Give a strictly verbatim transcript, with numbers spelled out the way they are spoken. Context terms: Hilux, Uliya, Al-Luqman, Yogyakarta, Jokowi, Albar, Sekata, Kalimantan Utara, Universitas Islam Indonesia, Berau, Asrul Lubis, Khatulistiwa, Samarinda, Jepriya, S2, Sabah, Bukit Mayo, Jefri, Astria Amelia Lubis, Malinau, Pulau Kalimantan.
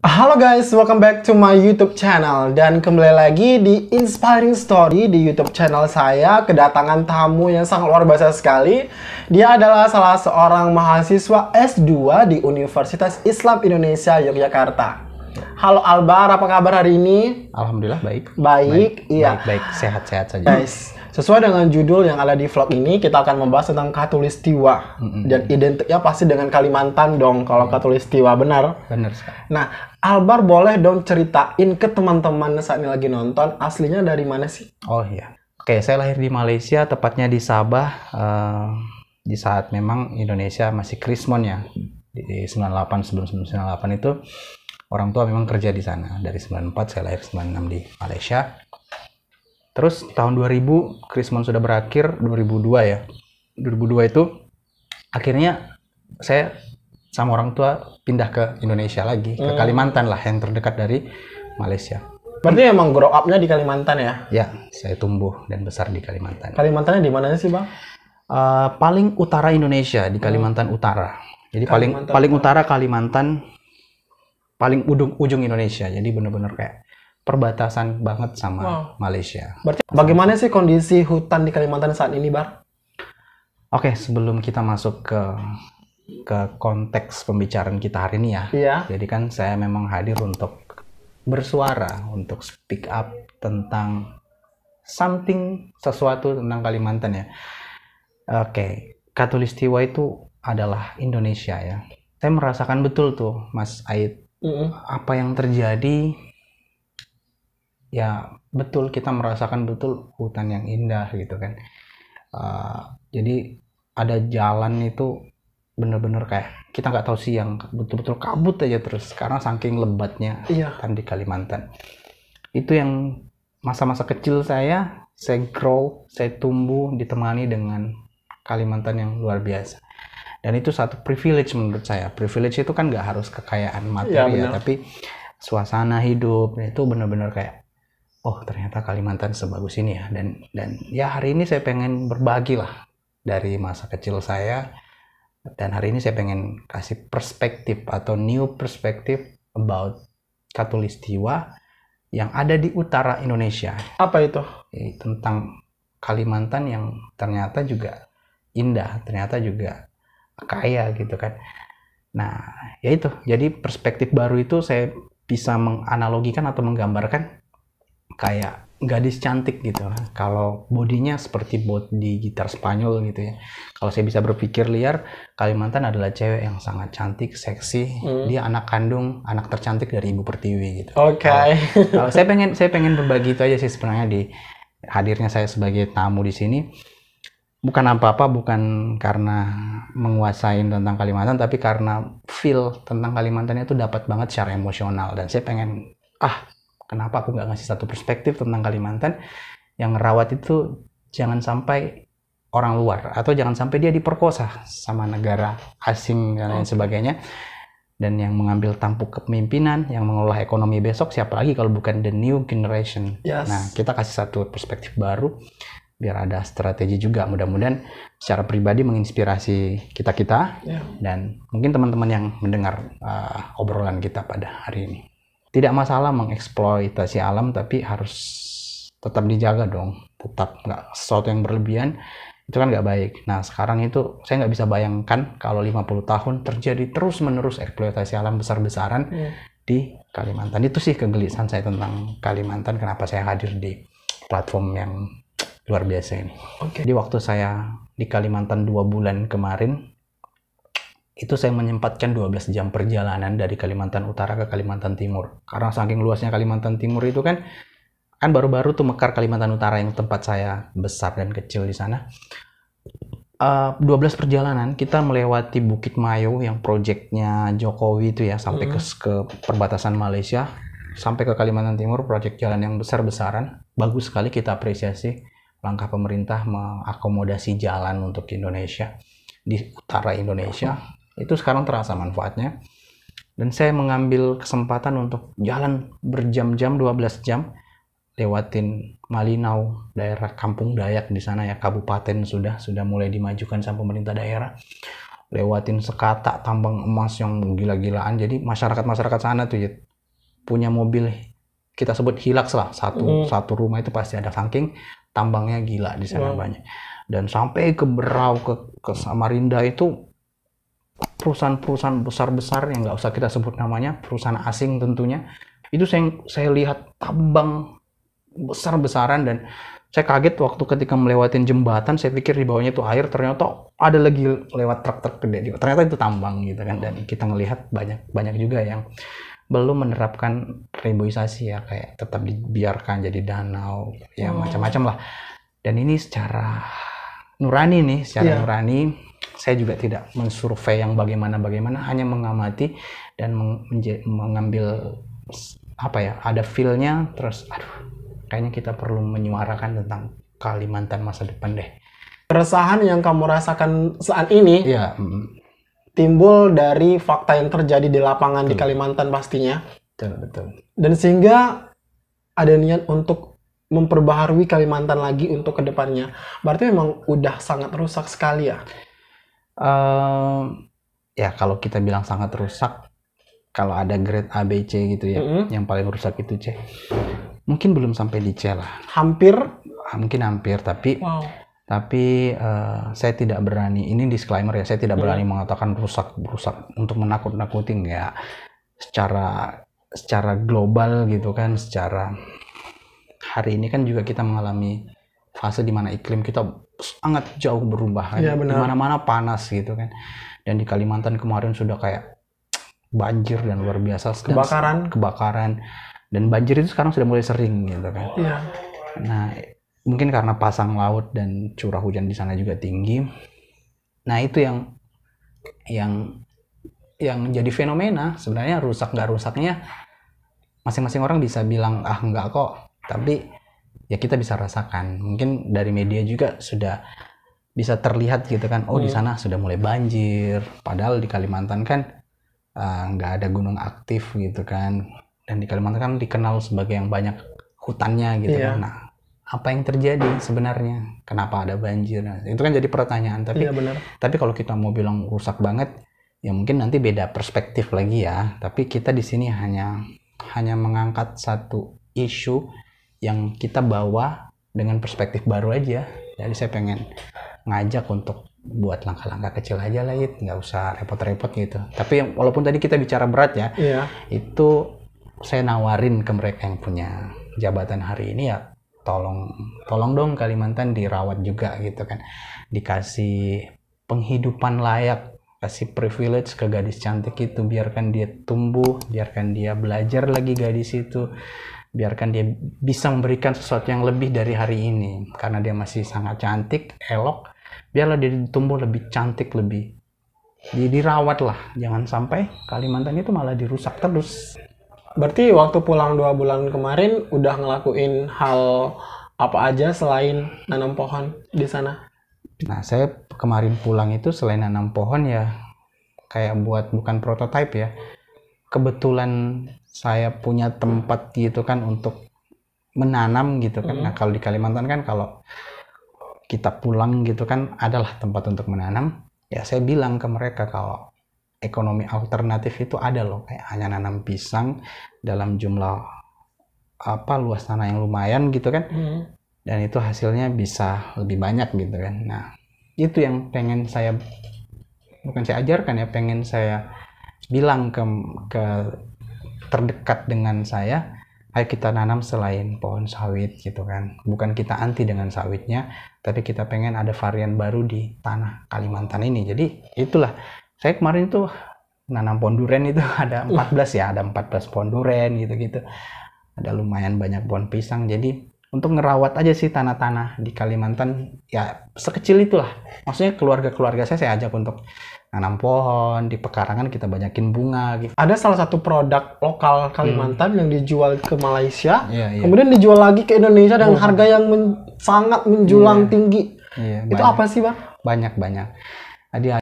Halo guys, welcome back to my YouTube channel. Dan kembali lagi di Inspiring Story di YouTube channel saya. Kedatangan tamu yang sangat luar biasa sekali. Dia adalah salah seorang mahasiswa S dua di Universitas Islam Indonesia, Yogyakarta. Halo Albar, apa kabar hari ini? Alhamdulillah baik. Baik, baik iya. Baik, baik. Sehat-sehat saja. Guys, sesuai dengan judul yang ada di vlog ini, kita akan membahas tentang Khatulistiwa. Mm-hmm. Dan identiknya pasti dengan Kalimantan dong, kalau mm-hmm. Khatulistiwa, benar? Benar sekali. Nah, Albar boleh dong ceritain ke teman-teman saat ini lagi nonton, aslinya dari mana sih? Oh iya. Oke, saya lahir di Malaysia, tepatnya di Sabah. Uh, di saat memang Indonesia masih krismon ya. Di sembilan puluh delapan, sebelum sembilan puluh delapan itu, orang tua memang kerja di sana. Dari sembilan puluh empat, saya lahir sembilan puluh enam di Malaysia. Terus tahun dua ribu krismon sudah berakhir, dua ribu dua ya. dua ribu dua itu akhirnya saya sama orang tua pindah ke Indonesia lagi, hmm. ke Kalimantan lah yang terdekat dari Malaysia. Berarti emang grow up-nya di Kalimantan ya? Ya, saya tumbuh dan besar di Kalimantan. Kalimantannya di mana sih, Bang? Uh, paling utara Indonesia, di Kalimantan hmm. Utara. Jadi Kalimantan paling paling utara Kalimantan, paling ujung ujung Indonesia. Jadi bener-bener kayak perbatasan banget sama wow. Malaysia. Berarti bagaimana sih kondisi hutan di Kalimantan saat ini, Bar? Oke, sebelum kita masuk ke ke konteks pembicaraan kita hari ini ya. Iya. Jadi kan saya memang hadir untuk bersuara, untuk speak up tentang something, sesuatu tentang Kalimantan ya. Oke, Khatulistiwa itu adalah Indonesia ya. Saya merasakan betul tuh, Mas Ait, mm-mm. apa yang terjadi. Ya betul, kita merasakan betul hutan yang indah gitu kan. Uh, jadi ada jalan itu bener-bener kayak kita nggak tahu siang, betul-betul kabut aja terus karena saking lebatnya iya. hutan di Kalimantan. Itu yang masa-masa kecil saya, saya grow, saya tumbuh ditemani dengan Kalimantan yang luar biasa. Dan itu satu privilege menurut saya. Privilege itu kan nggak harus kekayaan materi ya, ya tapi suasana hidup itu bener-bener kayak oh ternyata Kalimantan sebagus ini ya, dan dan ya hari ini saya pengen berbagi lah dari masa kecil saya, dan hari ini saya pengen kasih perspektif atau new perspektif about Khatulistiwa yang ada di utara Indonesia. Apa itu? Tentang Kalimantan yang ternyata juga indah, ternyata juga kaya gitu kan. Nah ya itu, jadi perspektif baru itu saya bisa menganalogikan atau menggambarkan kayak gadis cantik gitu. Kalau bodinya seperti bodi gitar Spanyol gitu ya. Kalau saya bisa berpikir liar, Kalimantan adalah cewek yang sangat cantik, seksi. Hmm. Dia anak kandung, anak tercantik dari Ibu Pertiwi gitu. Oke. Okay. Kalau, kalau saya pengen saya pengen berbagi itu aja sih sebenarnya di hadirnya saya sebagai tamu di sini. Bukan apa-apa, bukan karena menguasai tentang Kalimantan, tapi karena feel tentang Kalimantan itu dapat banget secara emosional, dan saya pengen ah kenapa aku nggak ngasih satu perspektif tentang Kalimantan yang ngerawat itu jangan sampai orang luar atau jangan sampai dia diperkosa sama negara asing dan lain sebagainya. Dan yang mengambil tampuk kepemimpinan, yang mengelola ekonomi besok siapa lagi kalau bukan the new generation. Yes. Nah kita kasih satu perspektif baru biar ada strategi juga, mudah-mudahan secara pribadi menginspirasi kita-kita yeah. dan mungkin teman-teman yang mendengar uh, obrolan kita pada hari ini. Tidak masalah mengeksploitasi alam, tapi harus tetap dijaga dong. Tetap nggak sesuatu yang berlebihan, itu kan nggak baik. Nah sekarang itu saya nggak bisa bayangkan kalau lima puluh tahun terjadi terus-menerus eksploitasi alam besar-besaran yeah. di Kalimantan. Itu sih kegelisahan saya tentang Kalimantan, kenapa saya hadir di platform yang luar biasa ini. Okay. Jadi waktu saya di Kalimantan dua bulan kemarin, itu saya menyempatkan dua belas jam perjalanan dari Kalimantan Utara ke Kalimantan Timur. Karena saking luasnya Kalimantan Timur itu kan, kan baru-baru tuh Mekar Kalimantan Utara yang tempat saya besar dan kecil di sana. Uh, dua belas perjalanan, kita melewati Bukit Mayo yang proyeknya Jokowi itu ya, sampai mm. ke, ke perbatasan Malaysia, sampai ke Kalimantan Timur, proyek jalan yang besar-besaran. Bagus sekali, kita apresiasi langkah pemerintah mengakomodasi jalan untuk Indonesia, di utara Indonesia. Mm. Itu sekarang terasa manfaatnya, dan saya mengambil kesempatan untuk jalan berjam-jam, dua belas jam lewatin Malinau, daerah Kampung Dayak di sana ya, kabupaten sudah sudah mulai dimajukan sama pemerintah daerah, lewatin Sekata, tambang emas yang gila-gilaan. Jadi masyarakat-masyarakat sana tuh punya mobil kita sebut Hilux lah, satu, mm. satu rumah itu pasti ada, saking tambangnya gila di sana, wow. banyak. Dan sampai ke Berau, ke, ke Samarinda itu perusahaan-perusahaan besar-besar yang nggak usah kita sebut namanya, perusahaan asing tentunya, itu saya, saya lihat tambang besar-besaran, dan saya kaget waktu ketika melewatin jembatan, saya pikir di bawahnya itu air, ternyata ada lagi lewat truk-truk gede, ternyata itu tambang gitu kan. Dan kita ngelihat banyak banyak juga yang belum menerapkan reboisasi ya, kayak tetap dibiarkan jadi danau ya, hmm. macam-macam lah. Dan ini secara nurani nih, secara yeah. nurani saya juga tidak mensurvei yang bagaimana-bagaimana, hanya mengamati dan meng mengambil apa ya, ada feel-nya, terus aduh kayaknya kita perlu menyuarakan tentang Kalimantan masa depan deh. Keresahan yang kamu rasakan saat ini yeah. timbul dari fakta yang terjadi di lapangan, betul. Di Kalimantan pastinya. Betul, betul. Dan sehingga ada niat untuk memperbaharui Kalimantan lagi untuk kedepannya. Berarti memang udah sangat rusak sekali ya? Um, ya kalau kita bilang sangat rusak, kalau ada grade A, B, C gitu ya, mm-hmm. yang paling rusak itu C. Mungkin belum sampai di C lah. Hampir? Mungkin hampir, tapi... Wow. Tapi uh, saya tidak berani, ini disclaimer ya, saya tidak berani hmm. mengatakan rusak-rusak untuk menakut-nakuti ya, secara secara global gitu kan, secara hari ini kan juga kita mengalami fase di mana iklim kita sangat jauh berubah kan, ya, di mana-mana panas gitu kan, dan di Kalimantan kemarin sudah kayak banjir dan luar biasa, kebakaran, dan kebakaran dan banjir itu sekarang sudah mulai sering gitu kan. Ya. Nah. Mungkin karena pasang laut dan curah hujan di sana juga tinggi. Nah, itu yang yang yang jadi fenomena. Sebenarnya rusak nggak rusaknya masing-masing orang bisa bilang ah nggak kok, tapi ya kita bisa rasakan. Mungkin dari media juga sudah bisa terlihat gitu kan. Oh, hmm. di sana sudah mulai banjir. Padahal di Kalimantan kan uh, nggak ada gunung aktif gitu kan. Dan di Kalimantan kan dikenal sebagai yang banyak hutannya gitu yeah. kan. Nah, apa yang terjadi sebenarnya? Kenapa ada banjir? Nah, itu kan jadi pertanyaan. Tapi, ya, benar. Tapi kalau kita mau bilang rusak banget, ya mungkin nanti beda perspektif lagi ya. Tapi kita di sini hanya hanya mengangkat satu isu yang kita bawa dengan perspektif baru aja. Jadi saya pengen ngajak untuk buat langkah-langkah kecil aja lah, It. Nggak usah repot-repot gitu. Tapi walaupun tadi kita bicara berat ya, ya. Itu saya nawarin ke mereka yang punya jabatan hari ini ya, tolong tolong dong Kalimantan dirawat juga gitu kan, dikasih penghidupan layak, kasih privilege ke gadis cantik itu, biarkan dia tumbuh, biarkan dia belajar lagi gadis itu, biarkan dia bisa memberikan sesuatu yang lebih dari hari ini karena dia masih sangat cantik, elok, biarlah dia tumbuh lebih cantik, lebih dirawat lah, jangan sampai Kalimantan itu malah dirusak terus. Berarti waktu pulang dua bulan kemarin udah ngelakuin hal apa aja selain nanam pohon di sana? Nah, saya kemarin pulang itu selain nanam pohon ya, kayak buat bukan prototipe ya. Kebetulan saya punya tempat gitu kan untuk menanam gitu kan. Mm. Nah, kalau di Kalimantan kan kalau kita pulang gitu kan adalah tempat untuk menanam. Ya, saya bilang ke mereka kalau ekonomi alternatif itu ada loh, kayak hanya nanam pisang dalam jumlah apa luas tanah yang lumayan gitu kan, hmm. dan itu hasilnya bisa lebih banyak gitu kan. Nah, itu yang pengen saya, bukan saya ajarkan ya, pengen saya bilang ke, ke terdekat dengan saya, ayo kita nanam selain pohon sawit gitu kan. Bukan kita anti dengan sawitnya, tapi kita pengen ada varian baru di tanah Kalimantan ini. Jadi itulah. Saya kemarin tuh nanam pohon durian itu ada empat belas ya, ada empat belas pohon durian gitu-gitu. Ada lumayan banyak pohon pisang. Jadi untuk ngerawat aja sih tanah-tanah di Kalimantan ya sekecil itulah. Maksudnya keluarga-keluarga saya saya ajak untuk nanam pohon, di pekarangan kita banyakin bunga gitu. Ada salah satu produk lokal Kalimantan hmm. yang dijual ke Malaysia, yeah, yeah. kemudian dijual lagi ke Indonesia dengan oh. harga yang men sangat menjulang yeah. tinggi. Yeah, itu banyak. Apa sih, Bang? Banyak-banyak. Jadi